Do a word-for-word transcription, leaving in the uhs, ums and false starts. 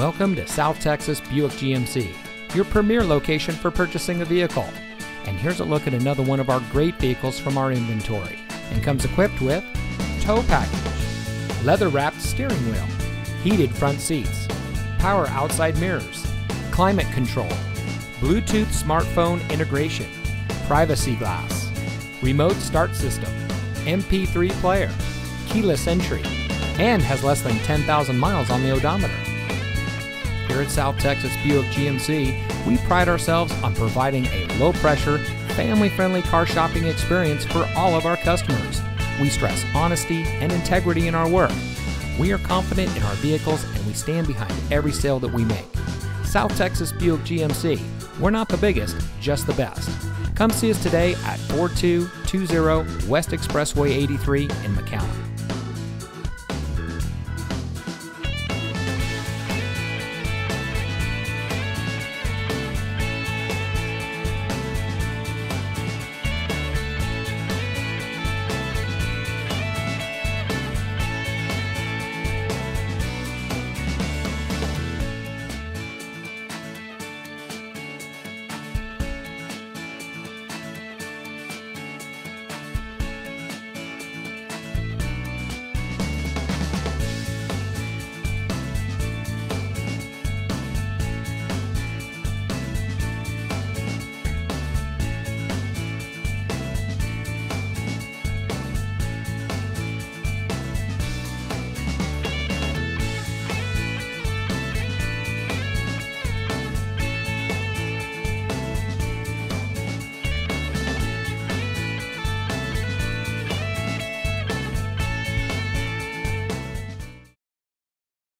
Welcome to South Texas Buick G M C, your premier location for purchasing a vehicle. And here's a look at another one of our great vehicles from our inventory. And comes equipped with tow package, leather-wrapped steering wheel, heated front seats, power outside mirrors, climate control, Bluetooth smartphone integration, privacy glass, remote start system, M P three player, keyless entry, and has less than ten thousand miles on the odometer. Here at South Texas Buick G M C, we pride ourselves on providing a low-pressure, family-friendly car shopping experience for all of our customers. We stress honesty and integrity in our work. We are confident in our vehicles and we stand behind every sale that we make. South Texas Buick G M C. We're not the biggest, just the best. Come see us today at forty-two twenty West Expressway eighty-three in McAllen.